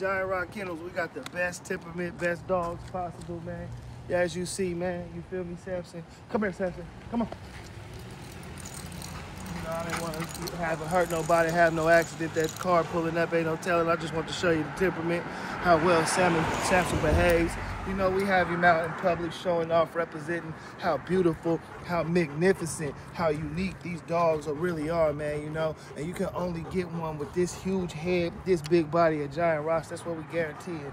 Giant Rock Kennels, we got the best temperament, best dogs possible, man. As you see, man, you feel me, Samson? Come here, Samson. Come on. You know, I didn't want to have it hurt nobody, have no accident. That car pulling up, ain't no telling. I just want to show you the temperament, how well Samson behaves. You know, we have him out in public showing off, representing how beautiful, how magnificent, how unique these dogs really are, man, you know. And you can only get one with this huge head, this big body of Giant Rocks. That's what we guarantee it.